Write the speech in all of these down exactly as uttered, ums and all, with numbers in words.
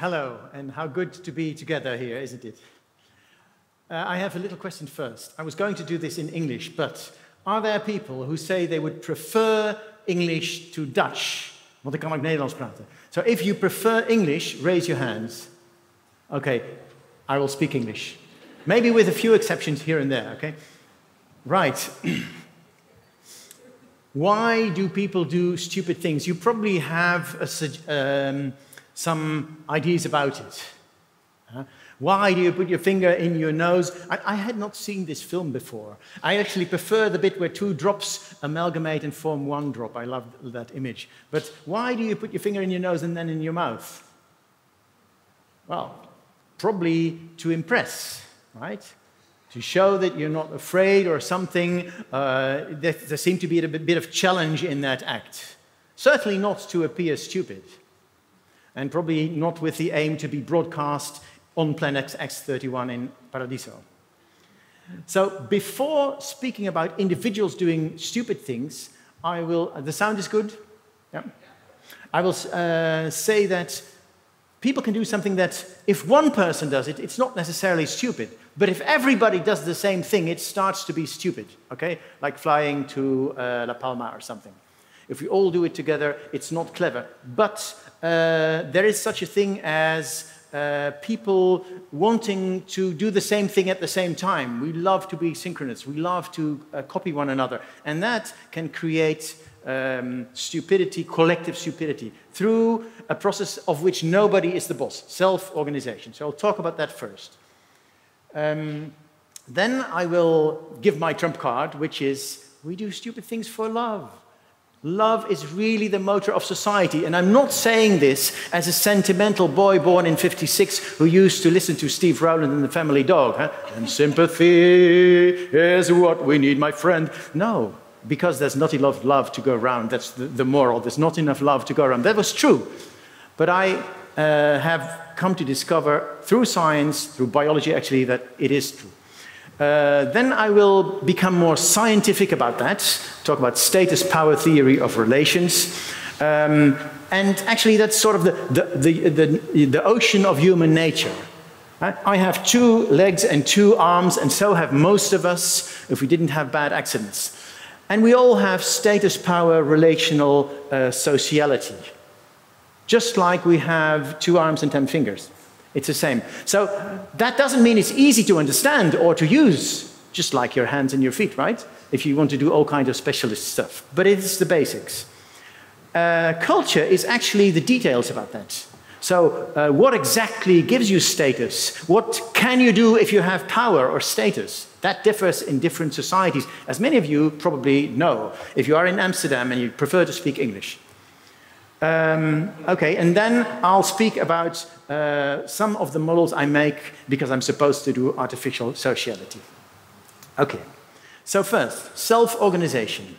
Hello, and how good to be together here, isn't it? Uh, I have a little question first. I was going to do this in English, but are there people who say they would prefer English to Dutch? Want ik kan ook Nederlands praten. So if you prefer English, raise your hands. Okay, I will speak English. Maybe with a few exceptions here and there, okay? Right. Why do people do stupid things? You probably have a, um, some ideas about it. Uh, why do you put your finger in your nose? I, I had not seen this film before. I actually prefer the bit where two drops amalgamate and form one drop. I love that image. But why do you put your finger in your nose and then in your mouth? Well, probably to impress, right? To show that you're not afraid or something. Uh, there, there seemed to be a bit of challenge in that act. Certainly not to appear stupid. And probably not with the aim to be broadcast on Planet X thirty-one in Paradiso. So before speaking about individuals doing stupid things, I will... The sound is good? Yeah. I will uh, say that people can do something that, if one person does it, it's not necessarily stupid. But if everybody does the same thing, it starts to be stupid, okay? Like flying to uh, La Palma or something. If we all do it together, it's not clever. But uh, there is such a thing as uh, people wanting to do the same thing at the same time. We love to be synchronous. We love to uh, copy one another. And that can create um, stupidity, collective stupidity, through a process of which nobody is the boss, self-organization. So I'll talk about that first. Um, then I will give my trump card, which is, we do stupid things for love. Love is really the motor of society. And I'm not saying this as a sentimental boy born in fifty-six who used to listen to Steve Rowland and the Family Dog. Huh? And sympathy is what we need, my friend. No, because there's not enough love to go around. That's the, the moral. There's not enough love to go around. That was true. But I... Uh, have come to discover through science, through biology actually, that it is true. Uh, then I will become more scientific about that, talk about status power theory of relations. Um, and actually that's sort of the, the, the, the, the ocean of human nature. I have two legs and two arms, and so have most of us if we didn't have bad accidents. And we all have status power relational uh, sociality. Just like we have two arms and ten fingers. It's the same. So that doesn't mean it's easy to understand or to use, just like your hands and your feet, right? If you want to do all kinds of specialist stuff. But it's the basics. Uh, culture is actually the details about that. So uh, what exactly gives you status? What can you do if you have power or status? That differs in different societies, as many of you probably know, if you are in Amsterdam and you prefer to speak English. Um, okay, and then I'll speak about uh, some of the models I make because I'm supposed to do artificial sociality. Okay, so first, self-organization.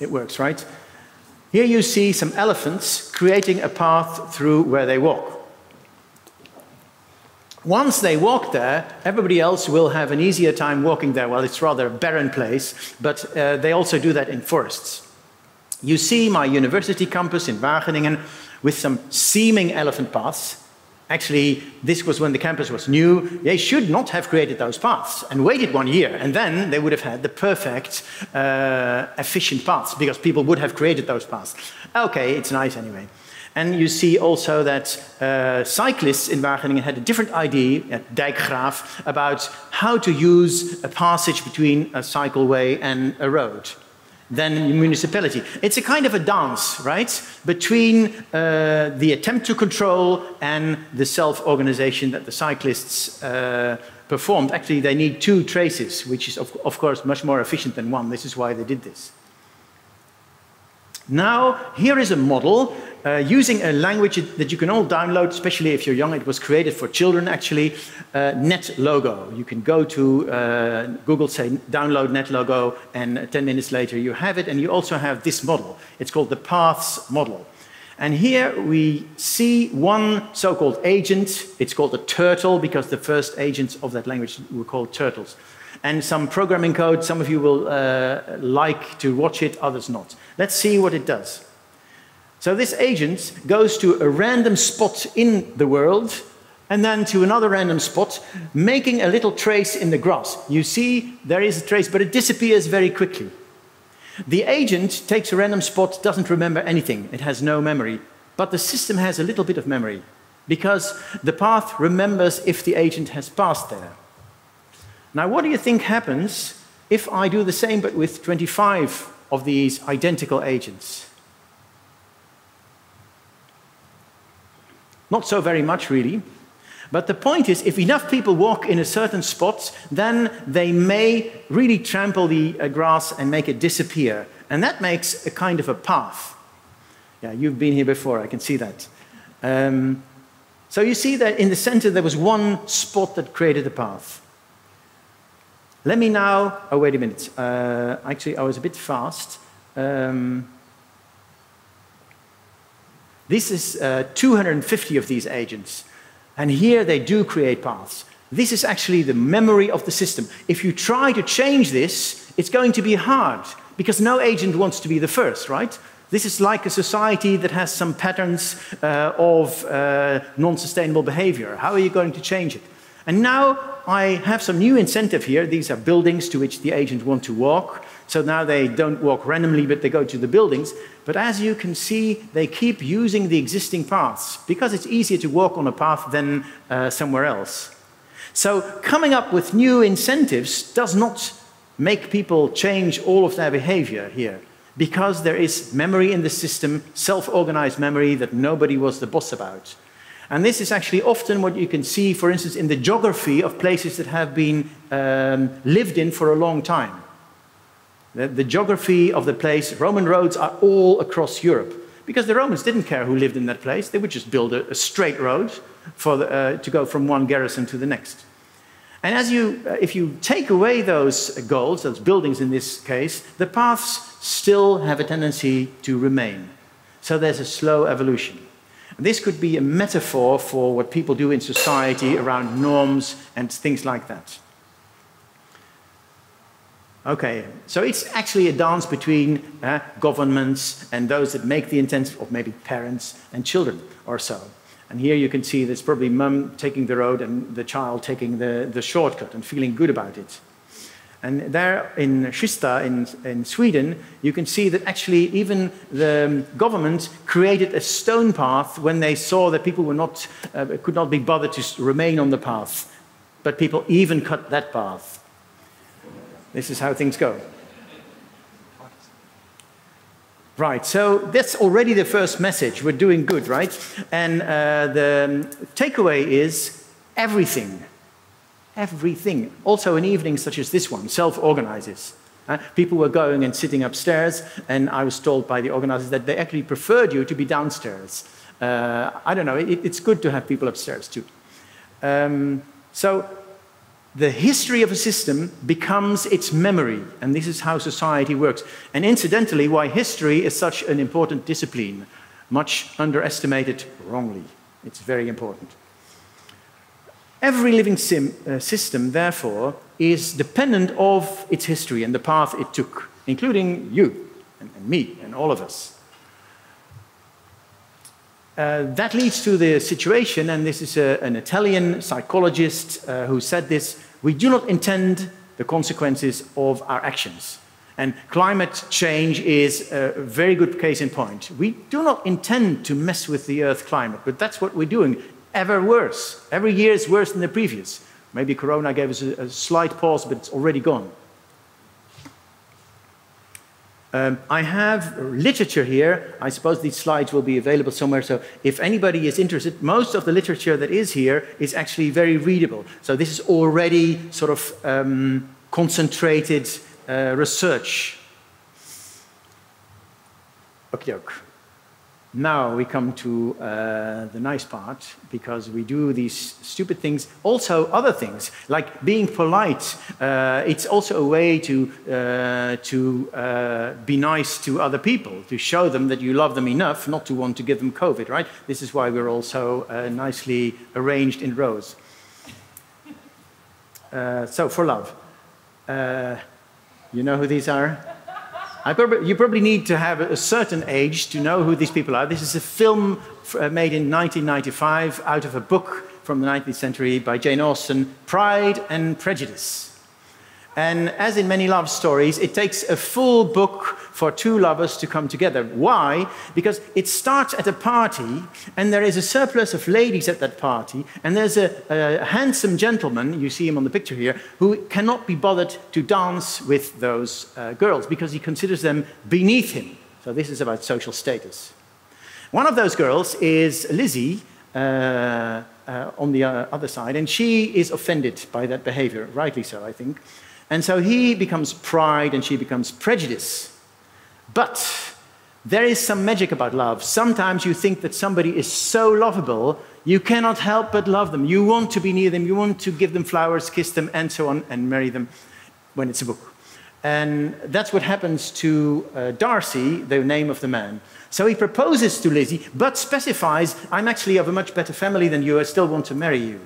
It works, right? Here you see some elephants creating a path through where they walk. Once they walk there, everybody else will have an easier time walking there. Well, it's rather a barren place, but uh, they also do that in forests. You see my university campus in Wageningen with some seeming elephant paths. Actually, this was when the campus was new. They should not have created those paths and waited one year, and then they would have had the perfect, uh, efficient paths because people would have created those paths. Okay, it's nice anyway. And you see also that uh, cyclists in Wageningen had a different idea at Dijkgraaf about how to use a passage between a cycleway and a road. Than municipality. It's a kind of a dance, right, between uh, the attempt to control and the self-organization that the cyclists uh, performed. Actually, they need two traces, which is, of, of course, much more efficient than one. This is why they did this. Now, here is a model uh, using a language that you can all download, especially if you're young. It was created for children, actually. Uh, NetLogo. You can go to uh, Google, say, download NetLogo, and ten minutes later you have it. And you also have this model. It's called the Paths model. And here we see one so-called agent. It's called a turtle because the first agents of that language were called turtles. And some programming code. Some of you will uh, like to watch it, others not. Let's see what it does. So this agent goes to a random spot in the world and then to another random spot, making a little trace in the grass. You see, there is a trace, but it disappears very quickly. The agent takes a random spot, doesn't remember anything. It has no memory. But the system has a little bit of memory, because the path remembers if the agent has passed there. Now, what do you think happens if I do the same, but with twenty-five of these identical agents? Not so very much, really. But the point is, if enough people walk in a certain spot, then they may really trample the uh, grass and make it disappear. And that makes a kind of a path. Yeah, you've been here before, I can see that. Um, so you see that in the center there was one spot that created a path. Let me now... Oh, wait a minute. Uh, actually, I was a bit fast. Um, this is uh, two hundred fifty of these agents. And here they do create paths. This is actually the memory of the system. If you try to change this, it's going to be hard, because no agent wants to be the first, right? This is like a society that has some patterns uh, of uh, non-sustainable behavior. How are you going to change it? And now I have some new incentive here. These are buildings to which the agent wants to walk. So now they don't walk randomly, but they go to the buildings. But as you can see, they keep using the existing paths, because it's easier to walk on a path than uh, somewhere else. So coming up with new incentives does not make people change all of their behavior here, because there is memory in the system, self-organized memory that nobody was the boss about. And this is actually often what you can see, for instance, in the geography of places that have been um, lived in for a long time. The geography of the place, Roman roads are all across Europe, because the Romans didn't care who lived in that place. They would just build a, a straight road for the, uh, to go from one garrison to the next. And as you, uh, if you take away those goals, those buildings in this case, the paths still have a tendency to remain. So there's a slow evolution. And this could be a metaphor for what people do in society around norms and things like that. Okay, so it's actually a dance between uh, governments and those that make the intents, or maybe parents and children or so. And here you can see there's probably mum taking the road and the child taking the, the shortcut and feeling good about it. And there in Schista in, in Sweden, you can see that actually even the government created a stone path when they saw that people were not, uh, could not be bothered to remain on the path. But people even cut that path. This is how things go. Right, so that's already the first message. We're doing good, right? And uh, the takeaway is everything. Everything. Also an evening such as this one, self-organizes. Uh, people were going and sitting upstairs, and I was told by the organizers that they actually preferred you to be downstairs. Uh, I don't know, it, it's good to have people upstairs too. Um, so. The history of a system becomes its memory, and this is how society works. And incidentally, why history is such an important discipline, much underestimated wrongly. It's very important. Every living sim, uh, system, therefore, is dependent of its history and the path it took, including you and, and me and all of us. Uh, that leads to the situation, and this is a, an Italian psychologist uh, who said this: we do not intend the consequences of our actions. And climate change is a very good case in point. We do not intend to mess with the Earth's climate, but that's what we're doing, ever worse. Every year is worse than the previous. Maybe Corona gave us a, a slight pause, but it's already gone. Um, I have literature here. I suppose these slides will be available somewhere, so if anybody is interested, most of the literature that is here is actually very readable. So this is already sort of um, concentrated uh, research. Okay, okay. Now we come to uh, the nice part, because we do these stupid things, also other things, like being polite. Uh, it's also a way to, uh, to uh, be nice to other people, to show them that you love them enough not to want to give them COVID, right? This is why we're all so uh, nicely arranged in rows. Uh, so, for love. Uh, you know who these are? I prob you probably need to have a certain age to know who these people are. This is a film made in nineteen ninety-five out of a book from the nineteenth century by Jane Austen, Pride and Prejudice. And as in many love stories, it takes a full book for two lovers to come together. Why? Because it starts at a party, and there is a surplus of ladies at that party, and there's a, a handsome gentleman, you see him on the picture here, who cannot be bothered to dance with those uh, girls because he considers them beneath him. So this is about social status. One of those girls is Lizzie, uh, uh, on the uh, other side, and she is offended by that behavior, rightly so, I think. And so he becomes pride and she becomes prejudice. But there is some magic about love. Sometimes you think that somebody is so lovable, you cannot help but love them. You want to be near them, you want to give them flowers, kiss them, and so on, and marry them when it's a book. And that's what happens to uh, Darcy, the name of the man. So he proposes to Lizzie, but specifies, I'm actually of a much better family than you, I still want to marry you.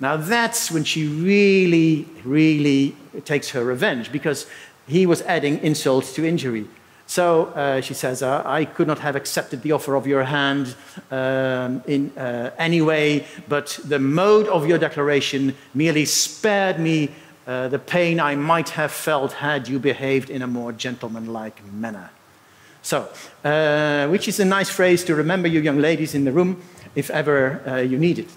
Now that's when she really, really takes her revenge, because he was adding insult to injury. So uh, she says, uh, I could not have accepted the offer of your hand um, in uh, any way, but the mode of your declaration merely spared me uh, the pain I might have felt had you behaved in a more gentlemanlike manner. So, uh, which is a nice phrase to remember, you young ladies in the room, if ever uh, you need it.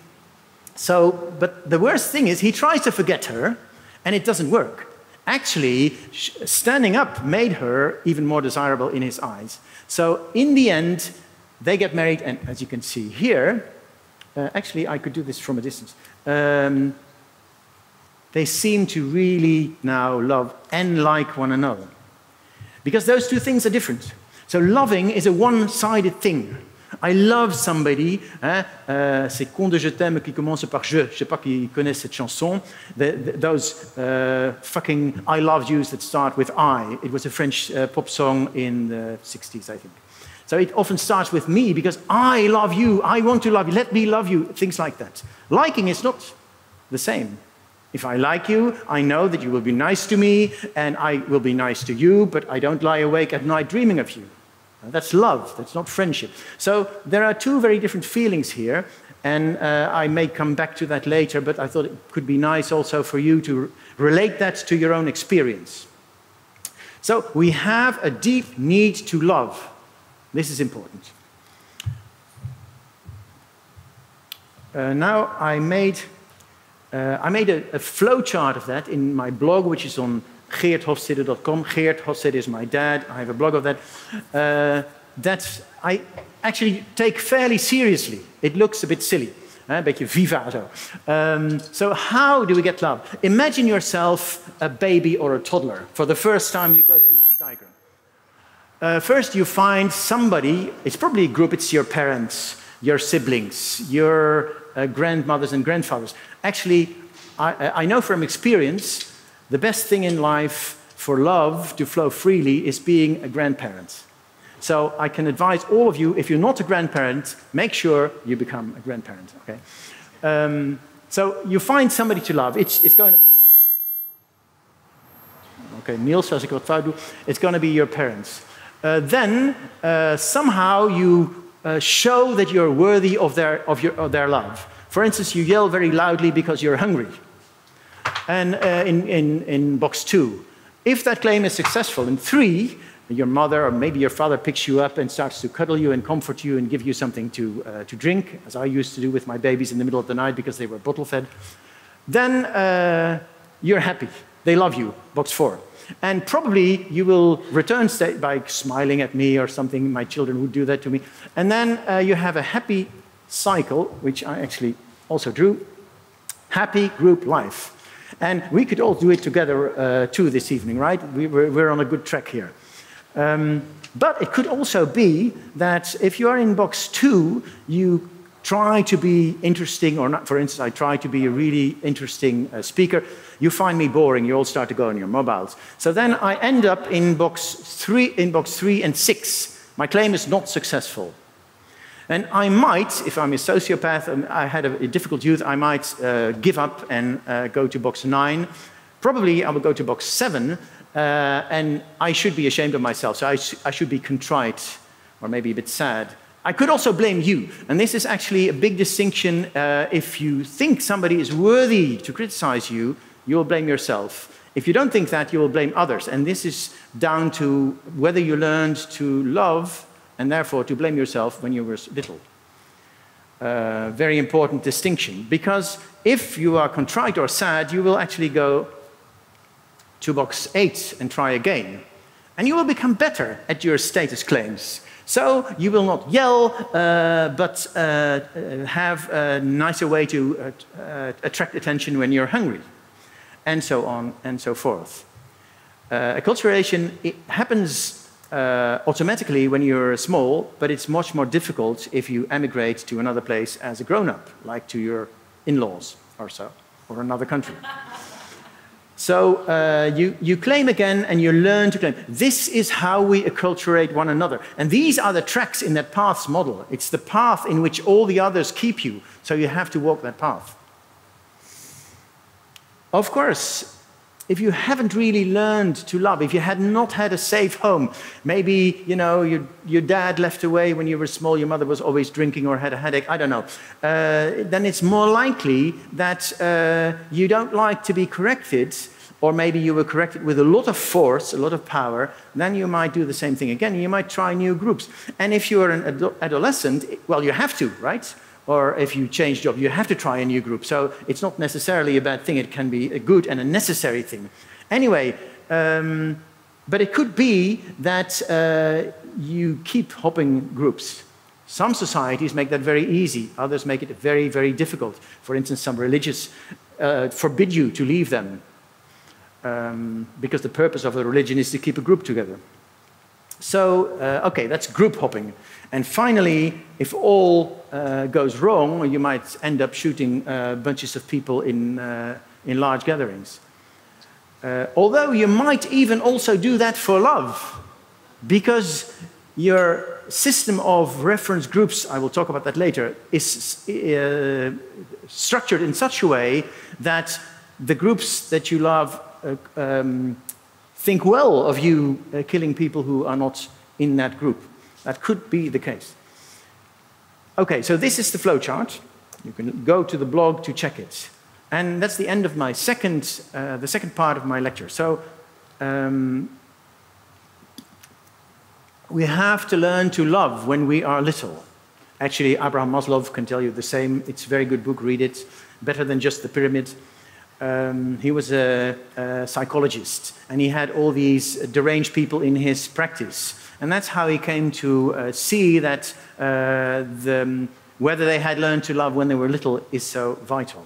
So, but the worst thing is he tries to forget her, and it doesn't work. Actually, standing up made her even more desirable in his eyes. So, in the end, they get married, and as you can see here, uh, actually, I could do this from a distance. Um, they seem to really now love and like one another. Because those two things are different. So, loving is a one-sided thing. I love somebody, hein, uh, c'est Con de je t'aime qui commence par je, je sais pas qui connaît cette chanson, the, the, those uh, fucking I love yous that start with I. It was a French uh, pop song in the sixties, I think. So it often starts with me because I love you, I want to love you, let me love you, things like that. Liking is not the same. If I like you, I know that you will be nice to me and I will be nice to you, but I don't lie awake at night dreaming of you. That's love, that's not friendship. So there are two very different feelings here, and uh, I may come back to that later, but I thought it could be nice also for you to relate that to your own experience. So we have a deep need to love. This is important. Uh, now I made, uh, I made a, a flowchart of that in my blog, which is on Geert Hofstede dot com. Geert Hofstede is my dad. I have a blog of that. Uh, that I actually take fairly seriously. It looks a bit silly. Een beetje viva zo. Um, so how do we get love? Imagine yourself a baby or a toddler. For the first time you go through this diagram. Uh, first you find somebody, it's probably a group, it's your parents, your siblings, your uh, grandmothers and grandfathers. Actually, I, I know from experience, the best thing in life for love to flow freely is being a grandparent. So I can advise all of you, if you're not a grandparent, make sure you become a grandparent. Okay? Um, so you find somebody to love. It's, it's going to be your... Okay, Niels, als ik wat fout doe. It's going to be your parents. Uh, then, uh, somehow you uh, show that you're worthy of their, of, your, of their love. For instance, you yell very loudly because you're hungry. And uh, in, in, in box two. If that claim is successful in three, your mother or maybe your father picks you up and starts to cuddle you and comfort you and give you something to, uh, to drink, as I used to do with my babies in the middle of the night because they were bottle fed, then uh, you're happy. They love you, box four. And probably you will return by smiling at me or something. My children would do that to me. And then uh, you have a happy cycle, which I actually also drew, happy group life. And we could all do it together uh, too this evening, right? We, we're, we're on a good track here. Um, but it could also be that if you are in box two, you try to be interesting or not. For instance, I try to be a really interesting uh, speaker. You find me boring. You all start to go on your mobiles. So then I end up in box three, in box three and six. My claim is not successful. And I might, if I'm a sociopath and I had a, a difficult youth, I might uh, give up and uh, go to box nine. Probably I will go to box seven, uh, Uh, and I should be ashamed of myself, so I, sh I should be contrite, or maybe a bit sad. I could also blame you, and this is actually a big distinction. Uh, if you think somebody is worthy to criticize you, you will blame yourself. If you don't think that, you will blame others, and this is down to whether you learned to love, and therefore to blame yourself when you were little. Uh, very important distinction, because if you are contrite or sad, you will actually go to box eight and try again. And you will become better at your status claims. So you will not yell, uh, but uh, have a nicer way to uh, uh, attract attention when you're hungry, and so on and so forth. Uh, acculturation, it happens uh, automatically when you're small, but it's much more difficult if you emigrate to another place as a grown-up, like to your in-laws or so, or another country. So uh, you, you claim again, and you learn to claim. This is how we acculturate one another. And these are the tracks in that path's model. It's the path in which all the others keep you, so you have to walk that path. Of course, if you haven't really learned to love, if you had not had a safe home, maybe, you know, your, your dad left away when you were small, your mother was always drinking or had a headache, I don't know, uh, then it's more likely that uh, you don't like to be corrected, or maybe you were corrected with a lot of force, a lot of power, then you might do the same thing again, you might try new groups. And if you are an ado- adolescent, well, you have to, right? Or if you change job, you have to try a new group. So it's not necessarily a bad thing. It can be a good and a necessary thing. Anyway, um, but it could be that uh, you keep hopping groups. Some societies make that very easy. Others make it very, very difficult. For instance, some religious uh, forbid you to leave them um, because the purpose of a religion is to keep a group together. So, uh, okay, that's group hopping. And finally, if all uh, goes wrong, you might end up shooting uh, bunches of people in, uh, in large gatherings. Uh, although you might even also do that for love, because your system of reference groups, I will talk about that later, is uh, structured in such a way that the groups that you love uh, um, think well of you uh, killing people who are not in that group. That could be the case. Okay, so this is the flowchart. You can go to the blog to check it. And that's the end of my second, uh, the second part of my lecture. So um, we have to learn to love when we are little. Actually, Abraham Maslow can tell you the same. It's a very good book, read it. Better than just the pyramid. Um, he was a, a psychologist, and he had all these deranged people in his practice. And that's how he came to uh, see that uh, the, whether they had learned to love when they were little is so vital.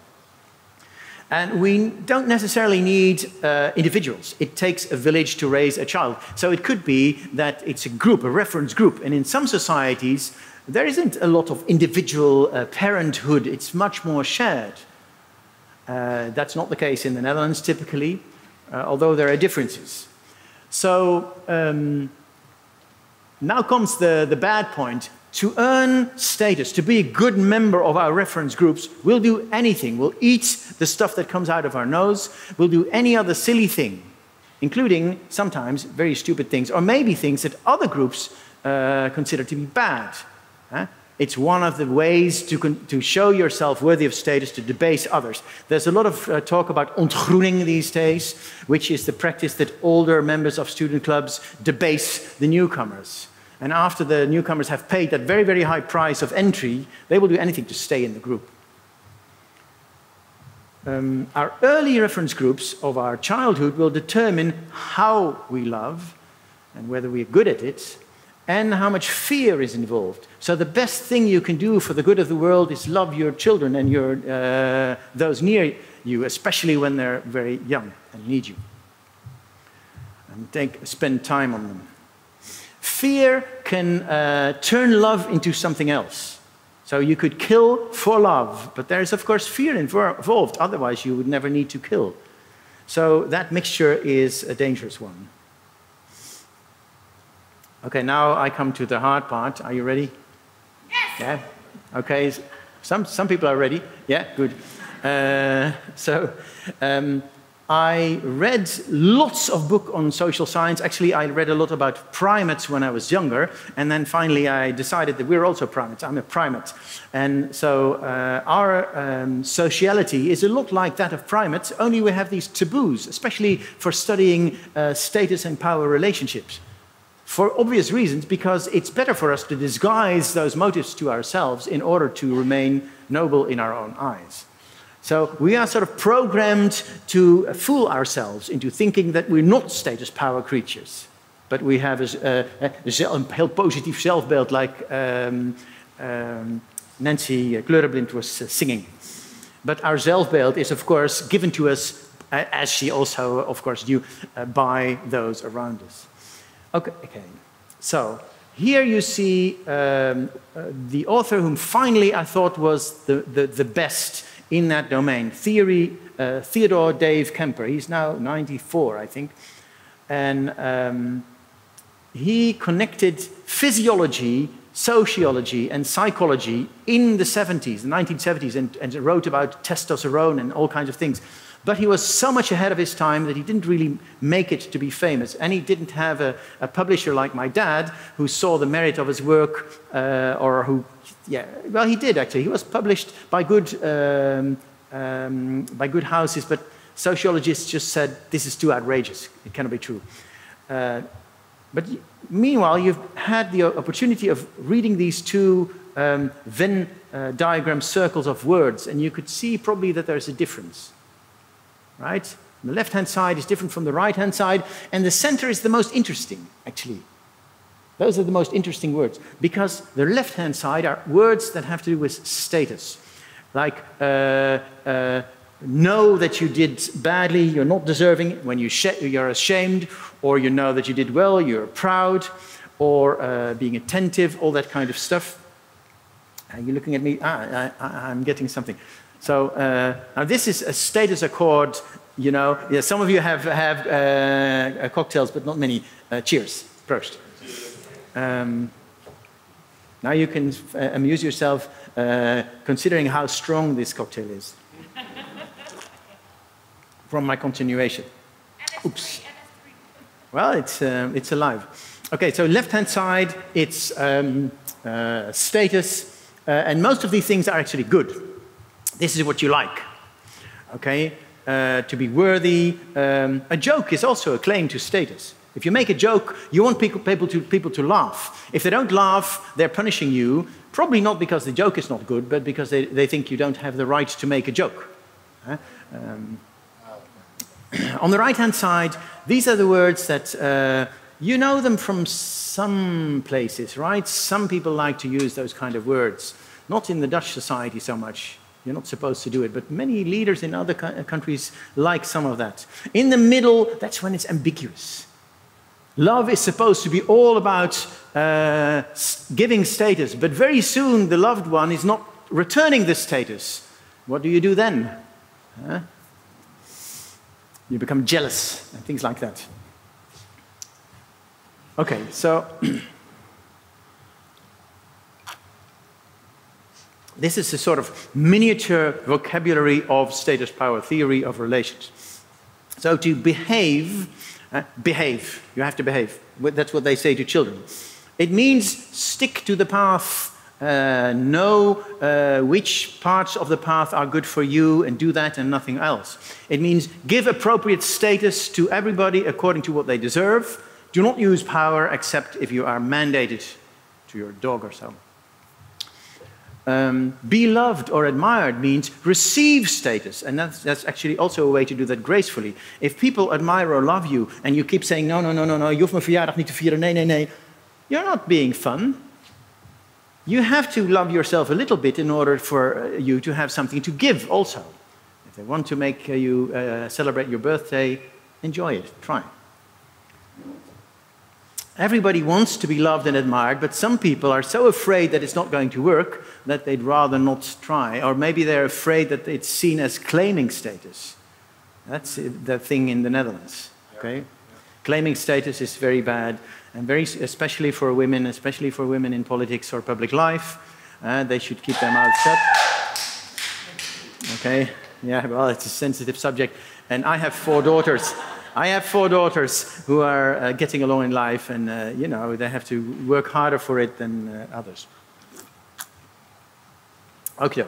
And we don't necessarily need uh, individuals. It takes a village to raise a child. So it could be that it's a group, a reference group. And in some societies, there isn't a lot of individual uh, parenthood. It's much more shared. Uh, that's not the case in the Netherlands, typically, uh, although there are differences. So um, now comes the, the bad point. To earn status, to be a good member of our reference groups, we'll do anything. We'll eat the stuff that comes out of our nose. We'll do any other silly thing, including sometimes very stupid things, or maybe things that other groups uh, consider to be bad. Huh? It's one of the ways to, to show yourself worthy of status, to debase others. There's a lot of uh, talk about ontgroening these days, which is the practice that older members of student clubs debase the newcomers. And after the newcomers have paid that very, very high price of entry, they will do anything to stay in the group. Um, our early reference groups of our childhood will determine how we love and whether we're good at it, and how much fear is involved. So the best thing you can do for the good of the world is love your children and your, uh, those near you, especially when they're very young and need you. And take, spend time on them. Fear can uh, turn love into something else. So you could kill for love, but there is, of course, fear involved. Otherwise, you would never need to kill. So that mixture is a dangerous one. Okay, now I come to the hard part. Are you ready? Yes! Yeah? Okay, some, some people are ready. Yeah, good. Uh, so, um, I read lots of books on social science. Actually, I read a lot about primates when I was younger. And then finally, I decided that we're also primates. I'm a primate. And so uh, our um, sociality is a lot like that of primates, only we have these taboos, especially for studying uh, status and power relationships. For obvious reasons, because it's better for us to disguise those motives to ourselves in order to remain noble in our own eyes. So we are sort of programmed to fool ourselves into thinking that we're not status power creatures, but we have a, a, a heel positief zelfbeeld, like um, um, Nancy Kleurenblind was singing. But our zelfbeeld is, of course, given to us, as she also, of course, knew, uh, by those around us. Okay. okay. So. Here you see um, uh, the author whom finally I thought was the, the, the best in that domain, Theory, uh, Theodore Dave Kemper. He's now ninety-four, I think. And um, he connected physiology, sociology, and psychology in the seventies, the nineteen seventies, and, and wrote about testosterone and all kinds of things. But he was so much ahead of his time that he didn't really make it to be famous. And he didn't have a, a publisher like my dad who saw the merit of his work, uh, or who, yeah, well, he did actually. He was published by good, um, um, by good houses, but sociologists just said, this is too outrageous. It cannot be true. Uh, but meanwhile, you've had the opportunity of reading these two um, Venn uh, diagram circles of words, and you could see probably that there's a difference. Right? The left-hand side is different from the right-hand side, and the center is the most interesting, actually. Those are the most interesting words, because the left-hand side are words that have to do with status. Like, uh, uh, know that you did badly, you're not deserving, when you you're ashamed, or you know that you did well, you're proud, or uh, being attentive, all that kind of stuff. Are you looking at me? Ah, I, I, I'm getting something. So uh, now this is a status accord, you know. Yeah, some of you have, have uh, cocktails, but not many. Uh, cheers, first. Um, now you can uh, amuse yourself uh, considering how strong this cocktail is. From my continuation. Oops. Well, it's, um, it's alive. Okay, so left-hand side, it's um, uh, status. Uh, and most of these things are actually good. This is what you like, okay? Uh, to be worthy. Um, a joke is also a claim to status. If you make a joke, you want people, people, to, people to laugh. If they don't laugh, they're punishing you, probably not because the joke is not good, but because they, they think you don't have the right to make a joke. Uh, um, on the right-hand side, these are the words that, uh, you know them from some places, right? Some people like to use those kind of words. Not in the Dutch society so much. You're not supposed to do it, but many leaders in other countries like some of that. In the middle, that's when it's ambiguous. Love is supposed to be all about uh, giving status, but very soon the loved one is not returning the status. What do you do then? Huh? You become jealous and things like that. Okay, so... This is a sort of miniature vocabulary of status power theory of relations. So to behave, uh, behave, you have to behave. That's what they say to children. It means stick to the path, uh, know uh, which parts of the path are good for you and do that and nothing else. It means give appropriate status to everybody according to what they deserve. Do not use power except if you are mandated to your dog or so. Um, be loved or admired means receive status, and that's, that's actually also a way to do that gracefully. If people admire or love you, and you keep saying, no, no, no, no, no, je hoeft mijn verjaardag niet te vieren, nee, nee, nee, you're not being fun. You have to love yourself a little bit in order for you to have something to give also. If they want to make you uh, celebrate your birthday, enjoy it, try. Everybody wants to be loved and admired, but some people are so afraid that it's not going to work that they'd rather not try. Or maybe they're afraid that it's seen as claiming status. That's the thing in the Netherlands. Okay? Yeah. Claiming status is very bad, and very, especially for women, especially for women in politics or public life. Uh, they should keep their mouths shut. Okay? Yeah, well, it's a sensitive subject. And I have four daughters. I have four daughters who are uh, getting along in life, and uh, you know, they have to work harder for it than uh, others. Okay.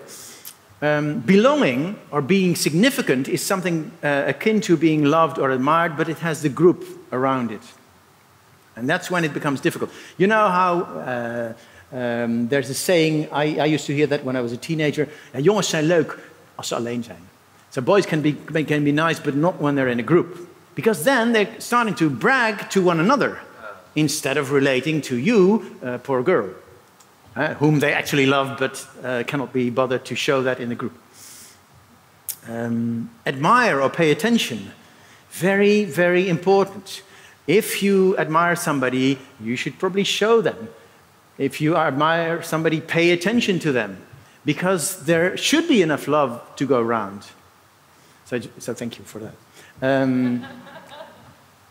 Um, belonging or being significant is something uh, akin to being loved or admired, but it has the group around it. And that's when it becomes difficult. You know how uh, um, there's a saying, I, I used to hear that when I was a teenager, jongens zijn leuk als ze alleen zijn. So boys can be, can be nice, but not when they're in a group. Because then they're starting to brag to one another instead of relating to you, uh, poor girl, uh, whom they actually love but uh, cannot be bothered to show that in the group. Um, admire or pay attention. Very, very important. If you admire somebody, you should probably show them. If you admire somebody, pay attention to them, because there should be enough love to go around. So, so thank you for that. Um,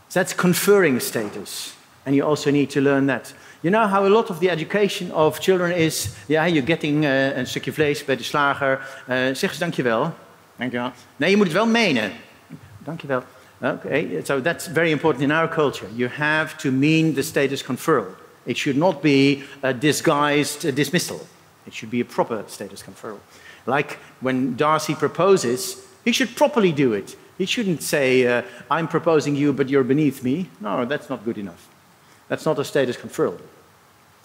so that's conferring status, and you also need to learn that. You know how a lot of the education of children is, yeah, you're getting uh, een stukje vlees bij de slager. Uh, zeg eens dankjewel. Dankjewel. Nee, je moet het wel menen. Dankjewel. Okay, so that's very important in our culture. You have to mean the status conferral. It should not be a disguised dismissal. It should be a proper status conferral. Like when Darcy proposes, he should properly do it. He shouldn't say, uh, I'm proposing you, but you're beneath me. No, that's not good enough. That's not a status conferral.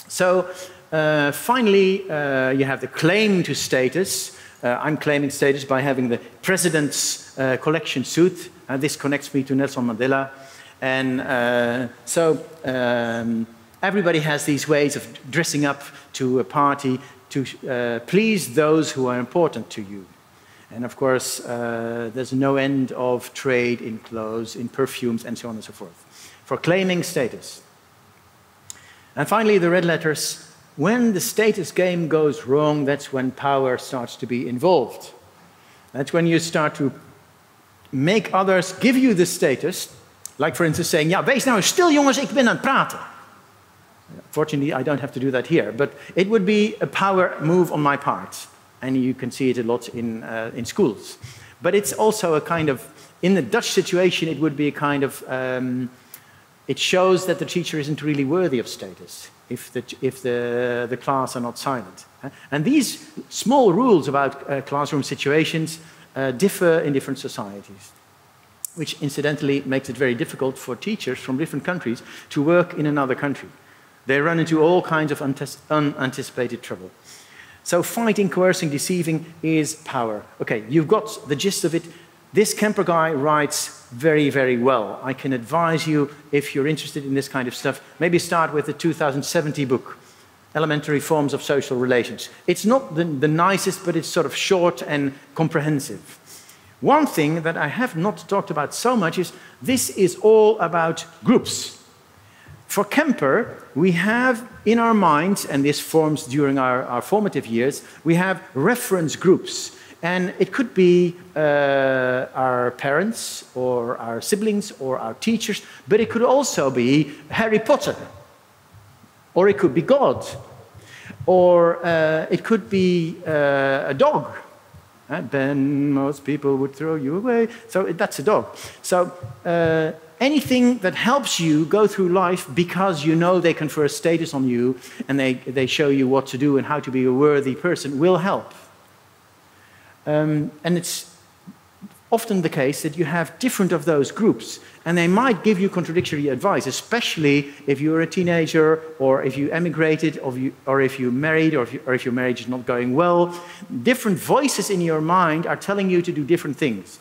So uh, finally, uh, you have the claim to status. Uh, I'm claiming status by having the president's uh, collection suit. Uh, this connects me to Nelson Mandela. And uh, so um, everybody has these ways of dressing up to a party to uh, please those who are important to you. And of course, uh, there's no end of trade in clothes, in perfumes, and so on and so forth, for claiming status. And finally, the red letters. When the status game goes wrong, that's when power starts to be involved. That's when you start to make others give you the status, like for instance saying, ja, wees nou stil jongens, ik ben aan het praten. Fortunately, I don't have to do that here, but it would be a power move on my part. And you can see it a lot in, uh, in schools. But it's also a kind of, in the Dutch situation, it would be a kind of, um, it shows that the teacher isn't really worthy of status if the, if the, the class are not silent. And these small rules about uh, classroom situations uh, differ in different societies, which incidentally makes it very difficult for teachers from different countries to work in another country. They run into all kinds of unanticipated trouble. So fighting, coercing, deceiving is power. Okay, you've got the gist of it. This Kemper guy writes very, very well. I can advise you, if you're interested in this kind of stuff, maybe start with the two thousand seventeen book, Elementary Forms of Social Relations. It's not the, the nicest, but it's sort of short and comprehensive. One thing that I have not talked about so much is this is all about groups. For Kemper, we have in our minds, and this forms during our, our formative years, we have reference groups. And it could be uh, our parents, or our siblings, or our teachers, but it could also be Harry Potter. Or it could be God. Or uh, it could be uh, a dog. Uh, Ben, most people would throw you away. So that's a dog. So. Uh, Anything that helps you go through life because you know they confer status on you and they, they show you what to do and how to be a worthy person will help. Um, and it's often the case that you have different of those groups and they might give you contradictory advice, especially if you're a teenager or if you emigrated or, you, or if you married or if, you, or if your marriage is not going well. Different voices in your mind are telling you to do different things.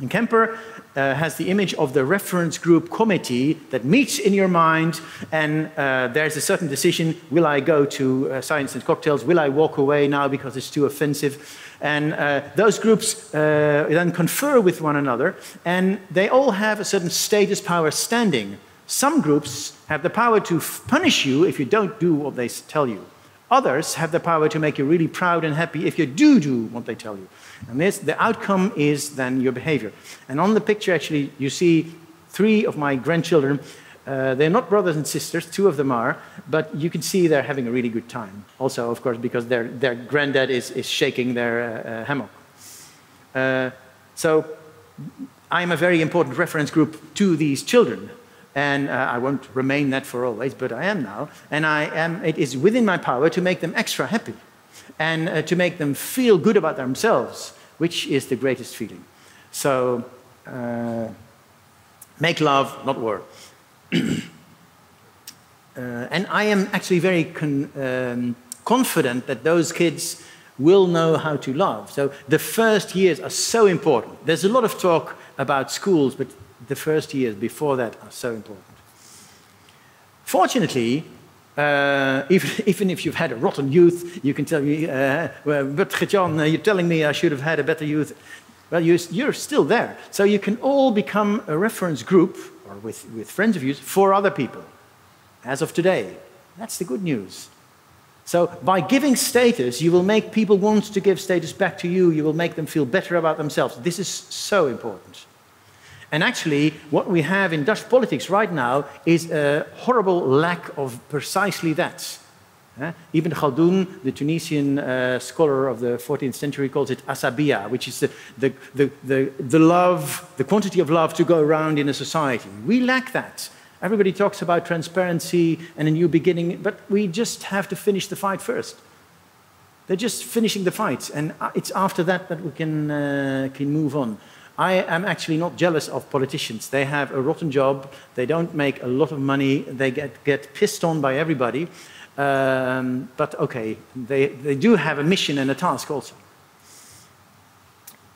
And Kemper uh, has the image of the reference group committee that meets in your mind, and uh, there's a certain decision, will I go to uh, Science and Cocktails, will I walk away now because it's too offensive? And uh, those groups uh, then confer with one another, and they all have a certain status power standing. Some groups have the power to punish you if you don't do what they tell you. Others have the power to make you really proud and happy if you do do what they tell you. And this, the outcome is then your behavior. And on the picture, actually, you see three of my grandchildren. Uh, they're not brothers and sisters, two of them are, but you can see they're having a really good time. Also, of course, because their, their granddad is, is shaking their uh, uh, hammock. Uh, so I'm a very important reference group to these children. And uh, I won't remain that for always, but I am now. And I am, it is within my power to make them extra happy and uh, to make them feel good about themselves, which is the greatest feeling. So, uh, make love, not war. uh, and I am actually very con um, confident that those kids will know how to love. So the first years are so important. There's a lot of talk about schools, but the first years before that are so important. Fortunately, uh, if, even if you've had a rotten youth, you can tell me, uh, well, but Gert Jan, you're telling me I should have had a better youth. Well, you're, you're still there. So you can all become a reference group, or with, with friends of yours, for other people, as of today. That's the good news. So by giving status, you will make people want to give status back to you. You will make them feel better about themselves. This is so important. And actually, what we have in Dutch politics right now is a horrible lack of precisely that. Uh, Ibn Khaldun, the Tunisian uh, scholar of the fourteenth century, calls it asabiya, which is the, the, the, the, the love, the quantity of love to go around in a society. We lack that. Everybody talks about transparency and a new beginning, but we just have to finish the fight first. They're just finishing the fight, and it's after that that we can, uh, can move on. I am actually not jealous of politicians. They have a rotten job, they don't make a lot of money, they get, get pissed on by everybody. Um, but okay, they, they do have a mission and a task also.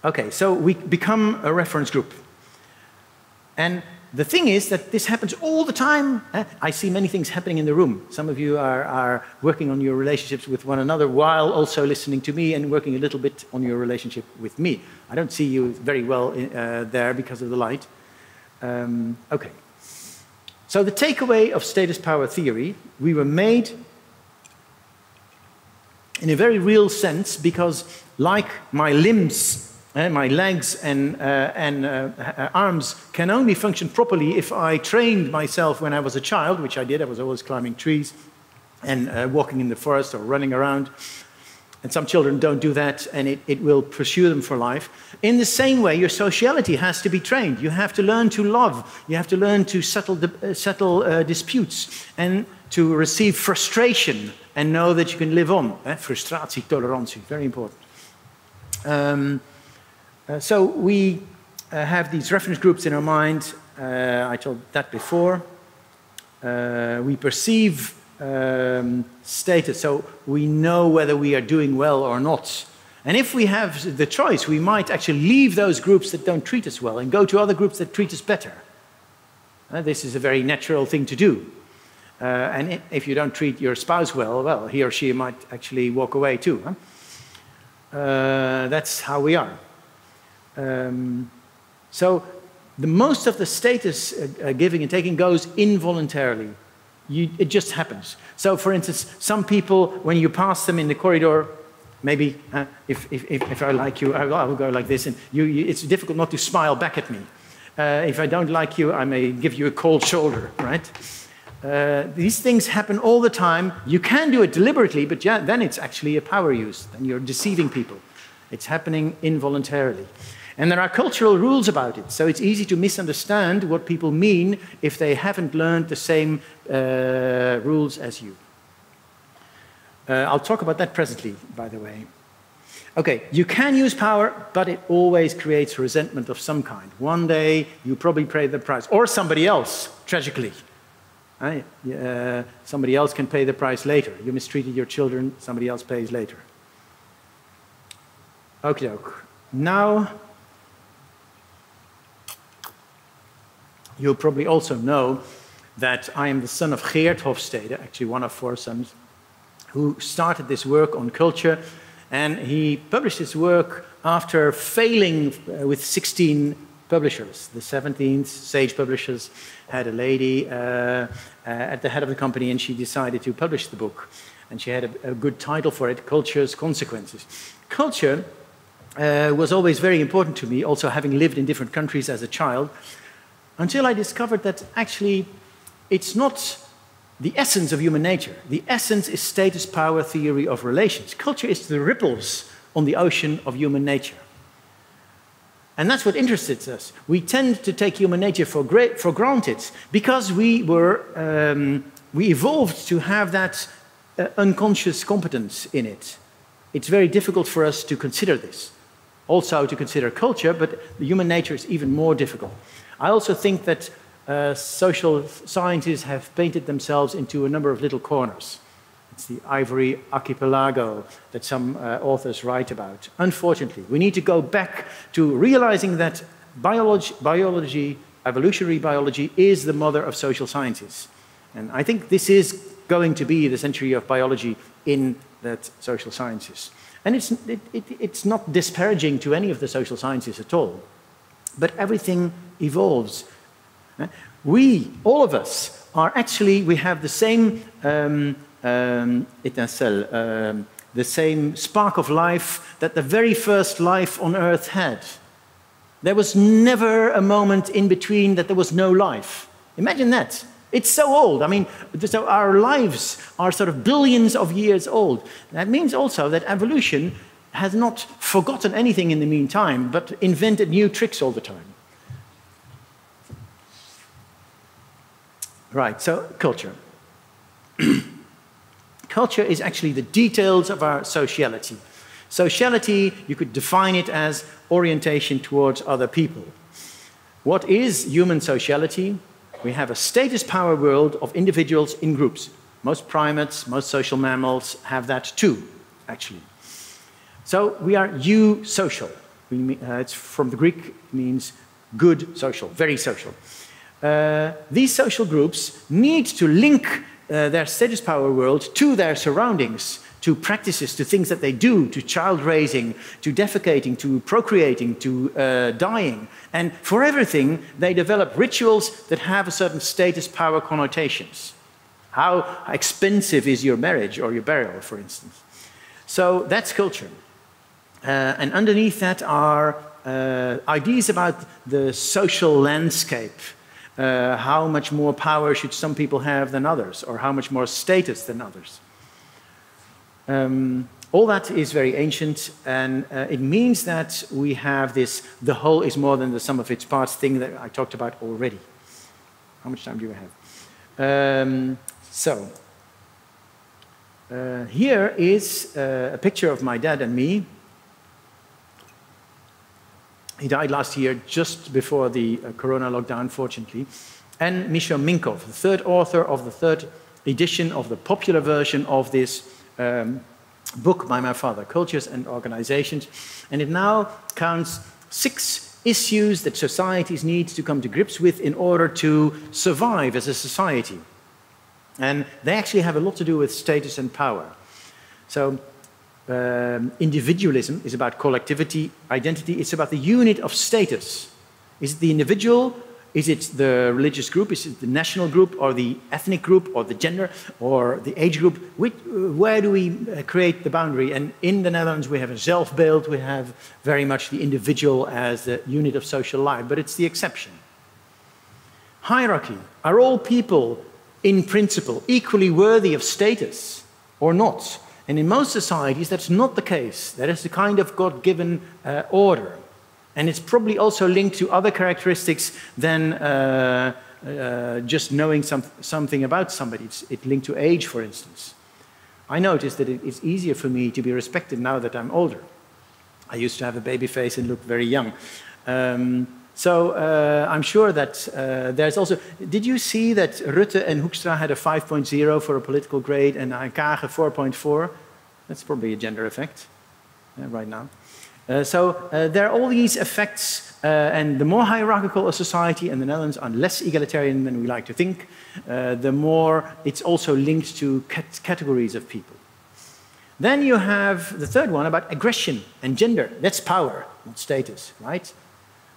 Okay, so we become a reference group. And the thing is that this happens all the time. I see many things happening in the room. Some of you are, are working on your relationships with one another while also listening to me and working a little bit on your relationship with me. I don't see you very well uh, there because of the light. Um, okay. So the takeaway of status power theory, we were made in a very real sense because like my limbs, eh, my legs and, uh, and uh, arms can only function properly if I trained myself when I was a child, which I did. I was always climbing trees and uh, walking in the forest or running around. And some children don't do that, and it, it will pursue them for life. In the same way, your sociality has to be trained. You have to learn to love. You have to learn to settle, uh, settle uh, disputes and to receive frustration and know that you can live on. Eh? Frustratie, tolerantie, very important. Um, uh, so we uh, have these reference groups in our mind. Uh, I told that before. Uh, we perceive Um, status, so we know whether we are doing well or not. And if we have the choice, we might actually leave those groups that don't treat us well and go to other groups that treat us better. Uh, this is a very natural thing to do. Uh, and if you don't treat your spouse well, well, he or she might actually walk away too. Huh? Uh, that's how we are. Um, so the most of the status uh, giving and taking goes involuntarily. You, it just happens. So, for instance, some people, when you pass them in the corridor, maybe uh, if, if, if I like you, I will, I will go like this, and you, you, it's difficult not to smile back at me. Uh, if I don't like you, I may give you a cold shoulder, right? Uh, these things happen all the time. You can do it deliberately, but yeah, then it's actually a power use. Then you're deceiving people. It's happening involuntarily. And there are cultural rules about it, so it's easy to misunderstand what people mean if they haven't learned the same uh, rules as you. Uh, I'll talk about that presently, by the way. Okay, you can use power, but it always creates resentment of some kind. One day, you probably pay the price, or somebody else, tragically. Right? Uh, somebody else can pay the price later. You mistreated your children, somebody else pays later. Okie doke. Now, you probably also know that I am the son of Geert Hofstede, actually one of four sons, who started this work on culture. And he published his work after failing with sixteen publishers. The seventeenth, Sage Publishers, had a lady uh, at the head of the company, and she decided to publish the book. And she had a, a good title for it, Culture's Consequences. Culture uh, was always very important to me, also having lived in different countries as a child, until I discovered that actually it's not the essence of human nature. The essence is status power theory of relations. Culture is the ripples on the ocean of human nature. And that's what interested us. We tend to take human nature for, great, for granted because we were, um, we evolved to have that uh, unconscious competence in it. It's very difficult for us to consider this. Also to consider culture, but human nature is even more difficult. I also think that uh, social scientists have painted themselves into a number of little corners. It's the ivory archipelago that some uh, authors write about. Unfortunately, we need to go back to realizing that biology, biology, evolutionary biology is the mother of social sciences. And I think this is going to be the century of biology in that social sciences. And it's, it, it, it's not disparaging to any of the social sciences at all. But everything evolves. We, all of us, are actually, we have the same um, Um, étincelle, um, the same spark of life that the very first life on Earth had. There was never a moment in between that there was no life. Imagine that. It's so old. I mean, so our lives are sort of billions of years old. That means also that evolution has not forgotten anything in the meantime, but invented new tricks all the time. Right, so culture. Culture is actually the details of our sociality. Sociality, you could define it as orientation towards other people. What is human sociality? We have a status power world of individuals in groups. Most primates, most social mammals have that too, actually. So we are eusocial. We, uh, it's from the Greek, it means good social, very social. Uh, these social groups need to link Uh, their status power world to their surroundings, to practices, to things that they do, to child raising, to defecating, to procreating, to uh, dying. And for everything, they develop rituals that have a certain status power connotations. How expensive is your marriage or your burial, for instance? So that's culture. Uh, and underneath that are uh, ideas about the social landscape. Uh, how much more power should some people have than others, or how much more status than others? Um, all that is very ancient, and uh, it means that we have this, the whole is more than the sum of its parts thing that I talked about already. How much time do you have? Um, so, uh, here is uh, a picture of my dad and me. He died last year, just before the uh, corona lockdown, fortunately. And Michael Minkov, the third author of the third edition of the popular version of this um, book by my father, Cultures and Organizations. And it now counts six issues that societies need to come to grips with in order to survive as a society. And they actually have a lot to do with status and power. So, Um, individualism is about collectivity, identity. It's about the unit of status. Is it the individual? Is it the religious group? Is it the national group or the ethnic group or the gender or the age group? Which, where do we create the boundary? And in the Netherlands, we have a zelfbeeld. We have very much the individual as the unit of social life, but it's the exception. Hierarchy. Are all people, in principle, equally worthy of status or not? And in most societies, that's not the case. That is the kind of God-given uh, order. And it's probably also linked to other characteristics than uh, uh, just knowing some, something about somebody. It's it linked to age, for instance. I noticed that it is easier for me to be respected now that I'm older. I used to have a baby face and look very young. Um, so uh, I'm sure that uh, there's also... Did you see that Rutte and Hoekstra had a five point zero for a political grade and Kaag a four point four? That's probably a gender effect uh, right now. Uh, so uh, there are all these effects, uh, and the more hierarchical a society, and the Netherlands are less egalitarian than we like to think, uh, the more it's also linked to cat categories of people. Then you have the third one about aggression and gender. That's power, not status, right?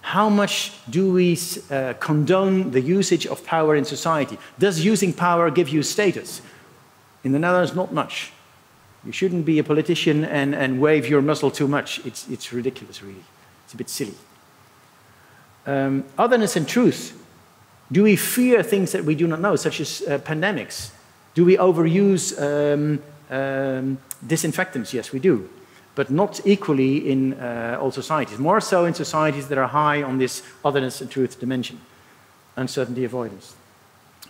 How much do we uh, condone the usage of power in society? Does using power give you status? In the Netherlands, not much. You shouldn't be a politician and, and wave your muzzle too much. It's, it's ridiculous, really. It's a bit silly. Um, otherness and truth. Do we fear things that we do not know, such as uh, pandemics? Do we overuse um, um, disinfectants? Yes, we do. but not equally in uh, all societies. More so in societies that are high on this otherness and truth dimension, uncertainty avoidance.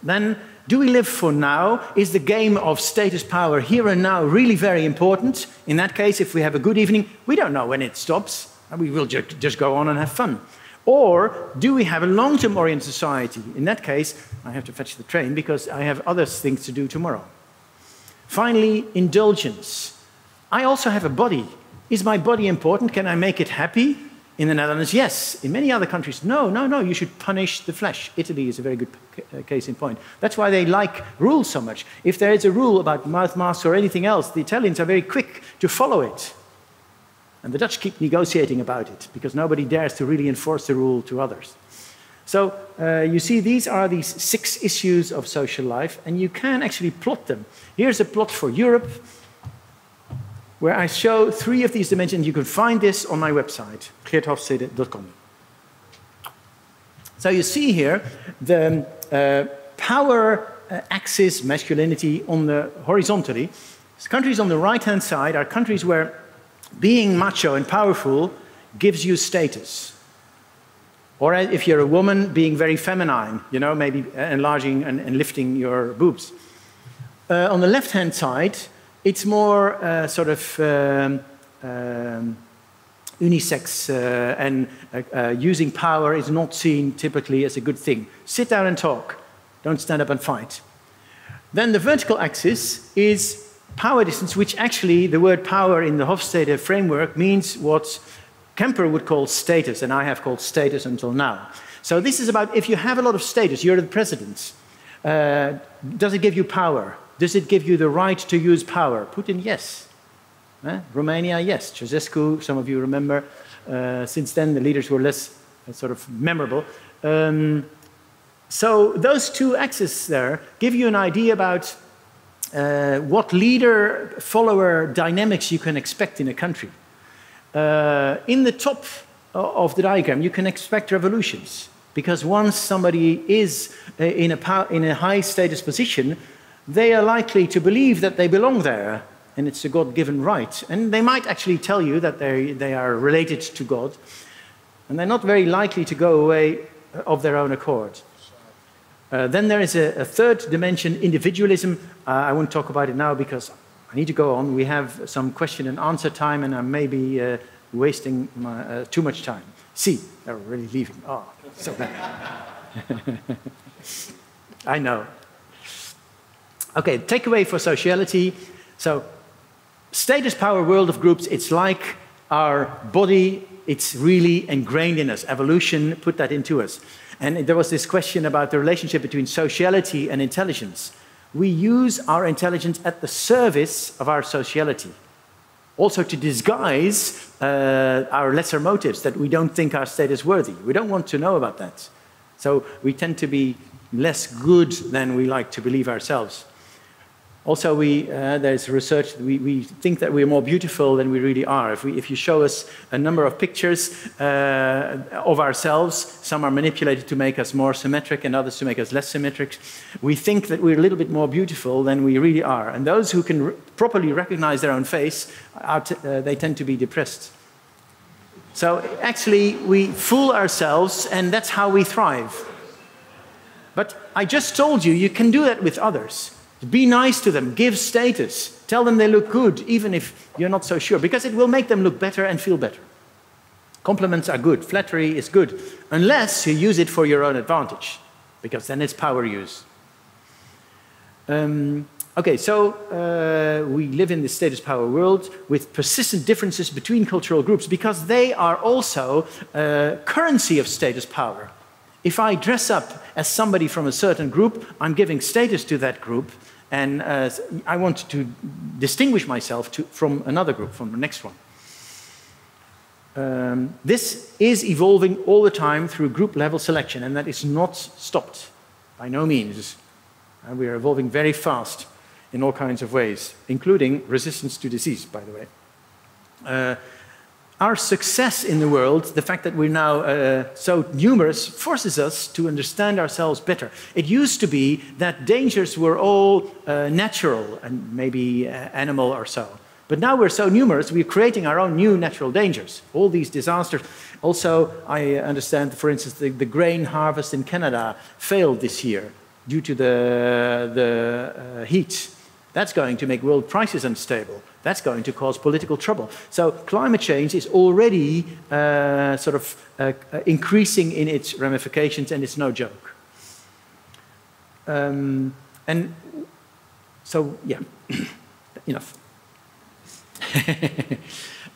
Then, do we live for now? Is the game of status power here and now really very important? In that case, if we have a good evening, we don't know when it stops, and we will ju just go on and have fun. Or do we have a long-term oriented society? In that case, I have to fetch the train because I have other things to do tomorrow. Finally, indulgence. I also have a body. Is my body important? Can I make it happy? In the Netherlands, yes. In many other countries, no, no, no, you should punish the flesh. Italy is a very good case in point. That's why they like rules so much. If there is a rule about mouth masks or anything else, the Italians are very quick to follow it. And the Dutch keep negotiating about it, because nobody dares to really enforce the rule to others. So uh, you see, these are these six issues of social life, and you can actually plot them. Here's a plot for Europe, where I show three of these dimensions. You can find this on my website, geert hofstede dot com. So you see here the uh, power uh, axis, masculinity, on the horizontally. Countries on the right-hand side are countries where being macho and powerful gives you status. Or if you're a woman, being very feminine, you know, maybe enlarging and, and lifting your boobs. Uh, on the left-hand side, it's more uh, sort of um, um, unisex, uh, and uh, uh, using power is not seen typically as a good thing. Sit down and talk, don't stand up and fight. Then the vertical axis is power distance, which actually the word power in the Hofstede framework means what Kemper would call status, and I have called status until now. So this is about if you have a lot of status, you're the president, uh, does it give you power? Does it give you the right to use power? Putin, yes. Eh? Romania, yes. Ceausescu, some of you remember. Uh, since then, the leaders were less uh, sort of memorable. Um, so those two axes there give you an idea about uh, what leader-follower dynamics you can expect in a country. Uh, in the top of the diagram, you can expect revolutions, because once somebody is in a, power, in a high-status position, they are likely to believe that they belong there, and it's a God-given right. And they might actually tell you that they, they are related to God, and they're not very likely to go away of their own accord. Uh, then there is a, a third dimension, individualism. Uh, I won't talk about it now because I need to go on. We have some question and answer time, and I may be uh, wasting my, uh, too much time. See, they're already leaving. Oh, so bad. I know. Okay, takeaway for sociality. So, status, power, world of groups, it's like our body, it's really ingrained in us. Evolution put that into us. And there was this question about the relationship between sociality and intelligence. We use our intelligence at the service of our sociality. Also to disguise uh, our lesser motives, that we don't think our status worthy. We don't want to know about that. So we tend to be less good than we like to believe ourselves. Also, we, uh, there's research, we, we think that we're more beautiful than we really are. If, we, if you show us a number of pictures uh, of ourselves, some are manipulated to make us more symmetric and others to make us less symmetric. We think that we're a little bit more beautiful than we really are. And those who can re properly recognize their own face, are t uh, they tend to be depressed. So actually, we fool ourselves, and that's how we thrive. But I just told you, you can do that with others. Be nice to them, give status, tell them they look good, even if you're not so sure, because it will make them look better and feel better. Compliments are good, flattery is good, unless you use it for your own advantage, because then it's power use. Um, okay, so uh, we live in this status power world with persistent differences between cultural groups, because they are also a currency of status power. If I dress up as somebody from a certain group, I'm giving status to that group, and uh, I want to distinguish myself to, from another group, from the next one. Um, this is evolving all the time through group-level selection, and that is not stopped, by no means. And we are evolving very fast in all kinds of ways, including resistance to disease, by the way. Uh, Our success in the world, the fact that we're now uh, so numerous, forces us to understand ourselves better. It used to be that dangers were all uh, natural and maybe uh, animal or so. But now we're so numerous, we're creating our own new natural dangers, all these disasters. Also, I understand, for instance, the, the grain harvest in Canada failed this year due to the, the uh, heat. That's going to make world prices unstable. That's going to cause political trouble. So climate change is already uh, sort of uh, increasing in its ramifications, and it's no joke. Um, and so, yeah, enough.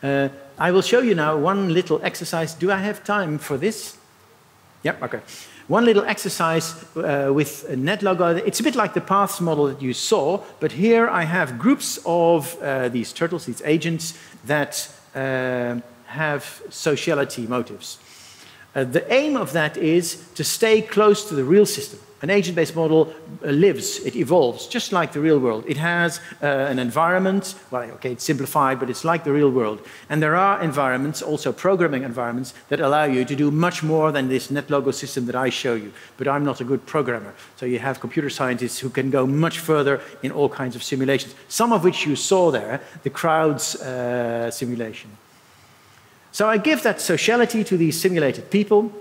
uh, I will show you now one little exercise. Do I have time for this? Yep, okay. One little exercise uh, with NetLogo. It's a bit like the paths model that you saw, but here I have groups of uh, these turtles, these agents, that uh, have sociality motives. Uh, the aim of that is to stay close to the real system. An agent-based model lives, it evolves, just like the real world. It has uh, an environment, well, okay, it's simplified, but it's like the real world. And there are environments, also programming environments, that allow you to do much more than this NetLogo system that I show you. But I'm not a good programmer. So you have computer scientists who can go much further in all kinds of simulations, some of which you saw there, the crowds uh, simulation. So I give that sociality to these simulated people,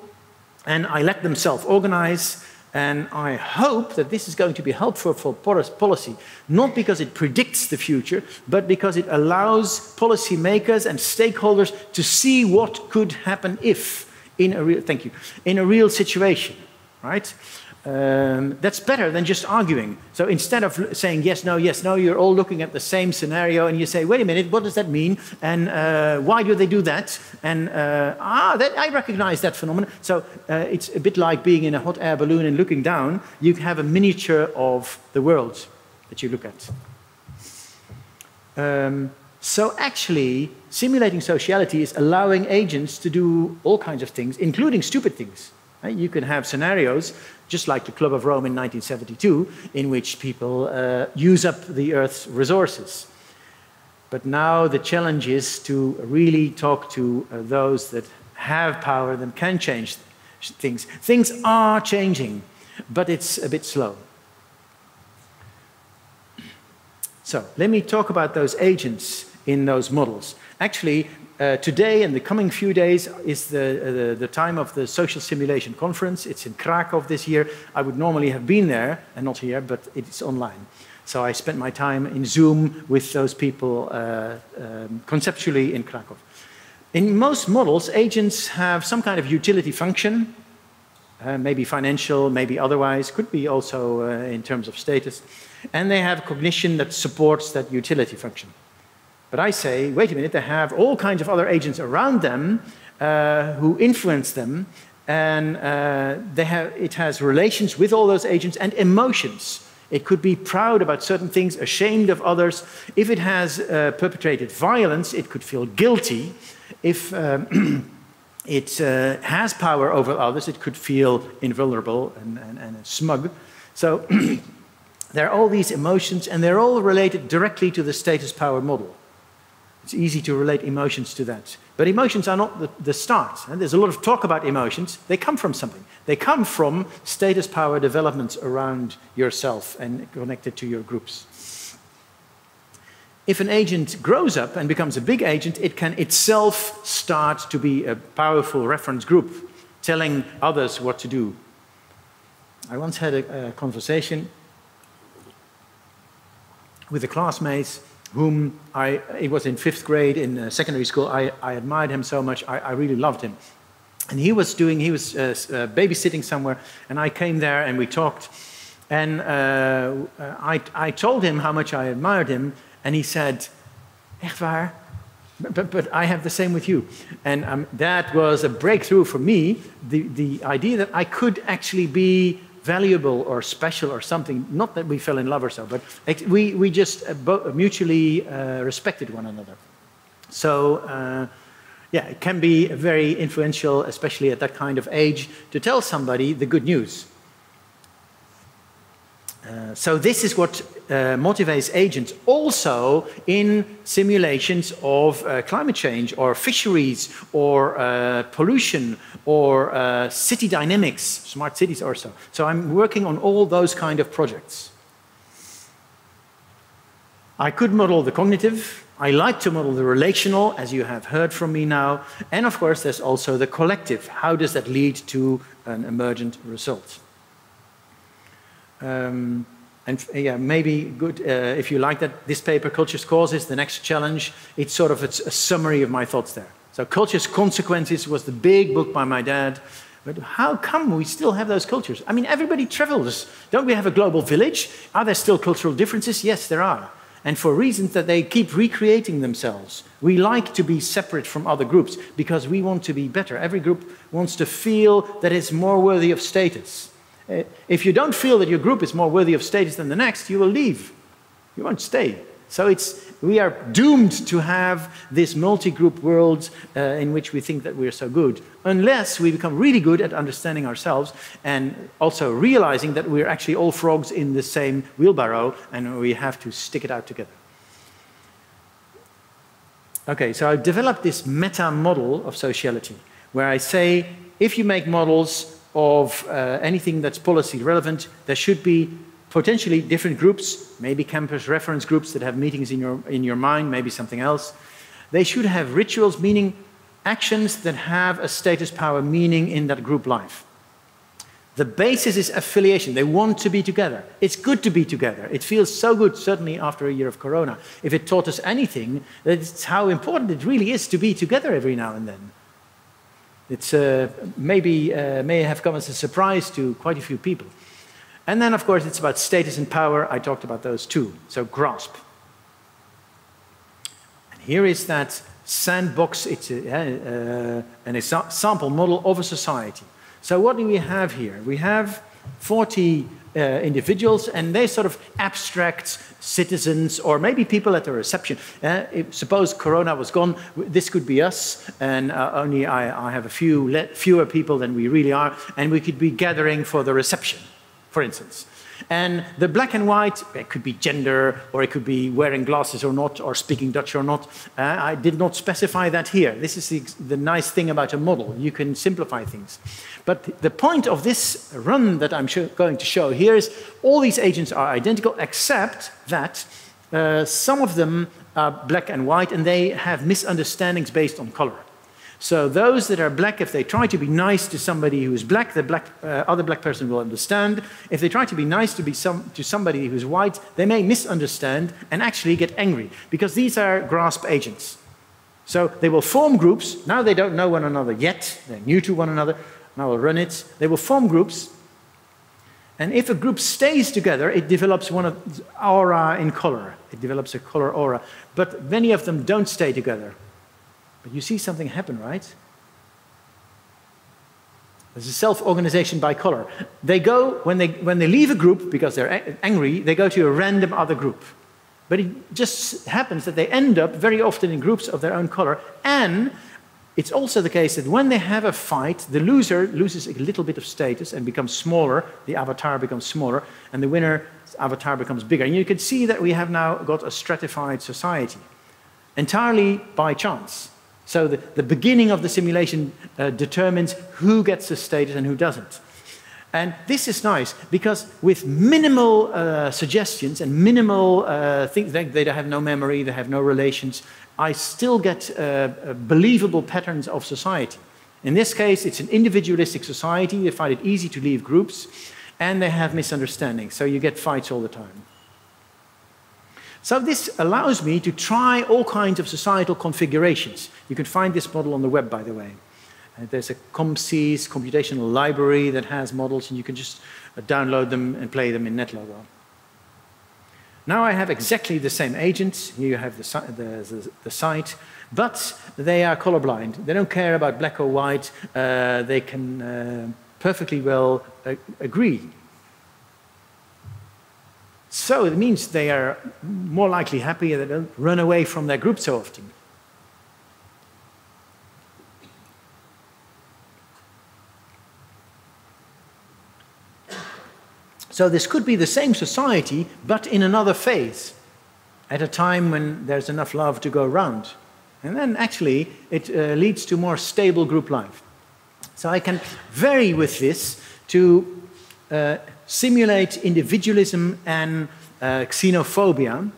and I let them self-organize. And I hope that this is going to be helpful for policy, not because it predicts the future, but because it allows policymakers and stakeholders to see what could happen if, in a real, thank you, in a real situation, right? Um, that's better than just arguing. So instead of saying yes, no, yes, no, you're all looking at the same scenario and you say, wait a minute, what does that mean? And uh, why do they do that? And uh, ah, that, I recognize that phenomenon. So uh, it's a bit like being in a hot air balloon and looking down. You have a miniature of the world that you look at. Um, so actually, simulating sociality is allowing agents to do all kinds of things, including stupid things. Right? You can have scenarios, just like the Club of Rome in nineteen seventy-two, in which people uh, use up the Earth's resources. But now the challenge is to really talk to uh, those that have power, that can change things. Things are changing, but it's a bit slow. So let me talk about those agents in those models. Actually, Uh, today and the coming few days is the, uh, the, the time of the Social Simulation Conference. It's in Krakow this year. I would normally have been there, and not here, but it's online. So I spent my time in Zoom with those people uh, um, conceptually in Krakow. In most models, agents have some kind of utility function, uh, maybe financial, maybe otherwise, could be also uh, in terms of status. And they have cognition that supports that utility function. But I say, wait a minute, they have all kinds of other agents around them uh, who influence them, and uh, they have, it has relations with all those agents and emotions. It could be proud about certain things, ashamed of others. If it has uh, perpetrated violence, it could feel guilty. If um, it uh, has power over others, it could feel invulnerable and, and, and smug. So there are all these emotions, and they're all related directly to the status power model. It's easy to relate emotions to that. But emotions are not the, the start. And there's a lot of talk about emotions. They come from something. They come from status power developments around yourself and connected to your groups. If an agent grows up and becomes a big agent, it can itself start to be a powerful reference group, telling others what to do. I once had a, a conversation with a classmate whom I, it was in fifth grade in uh, secondary school, I, I admired him so much, I, I really loved him. And he was doing, he was uh, uh, babysitting somewhere, and I came there and we talked. And uh, I, I told him how much I admired him, and he said, "Echt waar? But, but I have the same with you." And um, that was a breakthrough for me, the, the idea that I could actually be valuable or special or something, not that we fell in love or so, but we, we just mutually uh, respected one another. So, uh, yeah, it can be very influential, especially at that kind of age, to tell somebody the good news. Uh, so this is what uh, motivates agents also in simulations of uh, climate change or fisheries or uh, pollution or uh, city dynamics, smart cities or so. So I'm working on all those kind of projects. I could model the cognitive. I like to model the relational, as you have heard from me now. And of course, there's also the collective. How does that lead to an emergent result? Um, and yeah, maybe good, uh, if you like that, this paper, Culture's Causes, the next challenge, it's sort of it's a summary of my thoughts there. So Culture's Consequences was the big book by my dad. But how come we still have those cultures? I mean, everybody travels. Don't we have a global village? Are there still cultural differences? Yes, there are. And for reasons that they keep recreating themselves. We like to be separate from other groups because we want to be better. Every group wants to feel that it's more worthy of status. If you don't feel that your group is more worthy of status than the next, you will leave. You won't stay. So it's, we are doomed to have this multi-group world uh, in which we think that we are so good, unless we become really good at understanding ourselves and also realizing that we're actually all frogs in the same wheelbarrow and we have to stick it out together. Okay, so I developed this meta model of sociality where I say if you make models of uh, anything that's policy relevant, there should be potentially different groups, maybe campus reference groups that have meetings in your, in your mind, maybe something else. They should have rituals, meaning actions that have a status power meaning in that group life. The basis is affiliation. They want to be together. It's good to be together. It feels so good, certainly after a year of Corona. If it taught us anything, that's how important it really is to be together every now and then. It's uh, maybe uh, may have come as a surprise to quite a few people. And then, of course, it's about status and power. I talked about those two. So grasp. And here is that sandbox. It's a, uh, an example model of a society. So what do we have here? We have forty uh, individuals, and they're sort of abstract citizens, or maybe people at the reception. Uh, if, suppose Corona was gone, this could be us, and uh, only I, I have a few fewer people than we really are, and we could be gathering for the reception, for instance. And the black and white, it could be gender, or it could be wearing glasses or not, or speaking Dutch or not. Uh, I did not specify that here. This is the, the nice thing about a model. You can simplify things. But the point of this run that I'm going to show here is all these agents are identical, except that uh, some of them are black and white, and they have misunderstandings based on color. So those that are black, if they try to be nice to somebody who is black, the black, uh, other black person will understand. If they try to be nice to, be some, to somebody who is white, they may misunderstand and actually get angry, because these are grasp agents. So they will form groups. Now they don't know one another yet. They're new to one another. Now I'll run it. They will form groups. And if a group stays together, it develops one of aura in color. It develops a color aura. But many of them don't stay together. But you see something happen, right? There's a self-organization by color. They go, when they, when they leave a group, because they're angry, they go to a random other group. But it just happens that they end up very often in groups of their own color. And it's also the case that when they have a fight, the loser loses a little bit of status and becomes smaller. The avatar becomes smaller, and the winner's avatar becomes bigger. And you can see that we have now got a stratified society, entirely by chance. So the, the beginning of the simulation uh, determines who gets the status and who doesn't. And this is nice, because with minimal uh, suggestions and minimal uh, things, they, they have no memory, they have no relations, I still get uh, uh, believable patterns of society. In this case, it's an individualistic society. They find it easy to leave groups, and they have misunderstandings. So you get fights all the time. So this allows me to try all kinds of societal configurations. You can find this model on the web, by the way. Uh, there's a ComSys computational library that has models, and you can just uh, download them and play them in NetLogo. Now I have exactly the same agents. Here you have the, si the, the, the site, but they are colorblind. They don't care about black or white. Uh, they can uh, perfectly well uh, agree. So it means they are more likely happy, and they don't run away from their group so often. So this could be the same society, but in another phase, at a time when there's enough love to go around. And then actually it uh, leads to more stable group life. So I can vary with this to uh, simulate individualism and uh, xenophobia,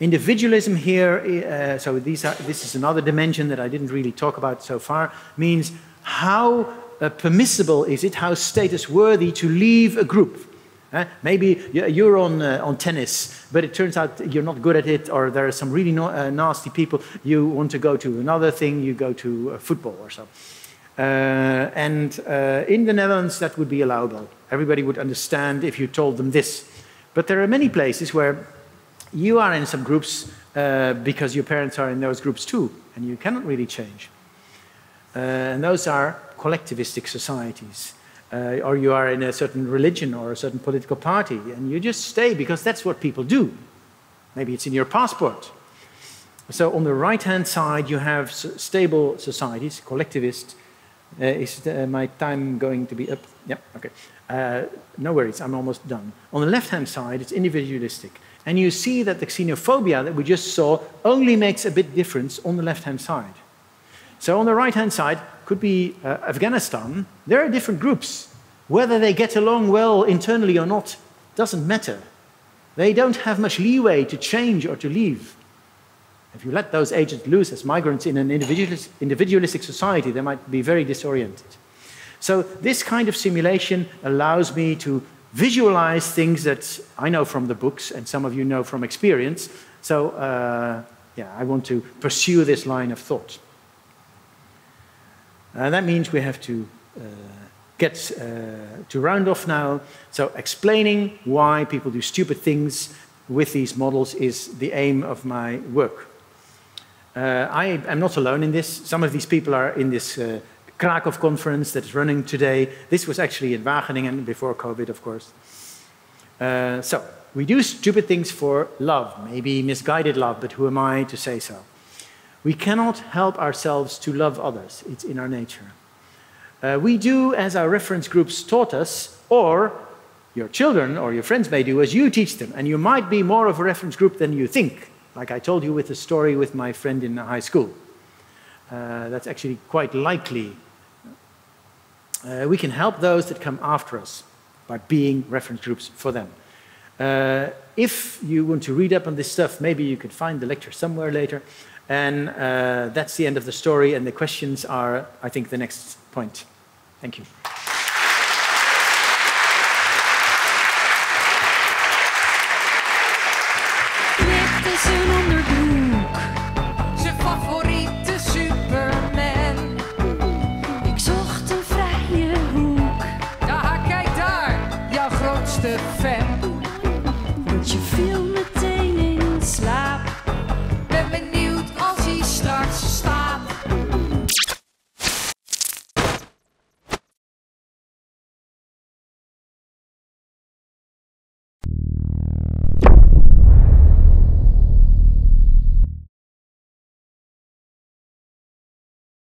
Individualism here, uh, so these are, this is another dimension that I didn't really talk about so far, means how uh, permissible is it, how status-worthy to leave a group. Uh, maybe you're on, uh, on tennis, but it turns out you're not good at it, or there are some really no, uh, nasty people. You want to go to another thing, you go to uh, football or so. Uh, and uh, in the Netherlands, that would be allowable. Everybody would understand if you told them this. But there are many places where you are in some groups uh, because your parents are in those groups too, and you cannot really change. Uh, and those are collectivistic societies. Uh, or you are in a certain religion or a certain political party, and you just stay because that's what people do. Maybe it's in your passport. So on the right-hand side, you have stable societies, collectivist. Uh, is uh, my time going to be up? Yeah, okay. Uh, no worries, I'm almost done. On the left-hand side, it's individualistic. And you see that the xenophobia that we just saw only makes a bit difference on the left-hand side. So on the right-hand side, could be uh, Afghanistan, there are different groups. Whether they get along well internally or not doesn't matter. They don't have much leeway to change or to leave. If you let those agents loose as migrants in an individualis- individualistic society, they might be very disoriented. So this kind of simulation allows me to visualize things that I know from the books and some of you know from experience. So uh, yeah, I want to pursue this line of thought. Uh, that means we have to uh, get uh, to round off now. So explaining why people do stupid things with these models is the aim of my work. Uh, I am not alone in this. Some of these people are in this uh, Krakow conference that is running today. This was actually in Wageningen before COVID, of course. Uh, so we do stupid things for love, maybe misguided love, but who am I to say so? We cannot help ourselves to love others. It's in our nature. Uh, we do as our reference groups taught us, or your children or your friends may do as you teach them. And you might be more of a reference group than you think, like I told you with the story with my friend in high school. Uh, that's actually quite likely. Uh, we can help those that come after us by being reference groups for them. Uh, if you want to read up on this stuff, maybe you could find the lecture somewhere later. And uh, that's the end of the story, and the questions are, I think, the next point. Thank you.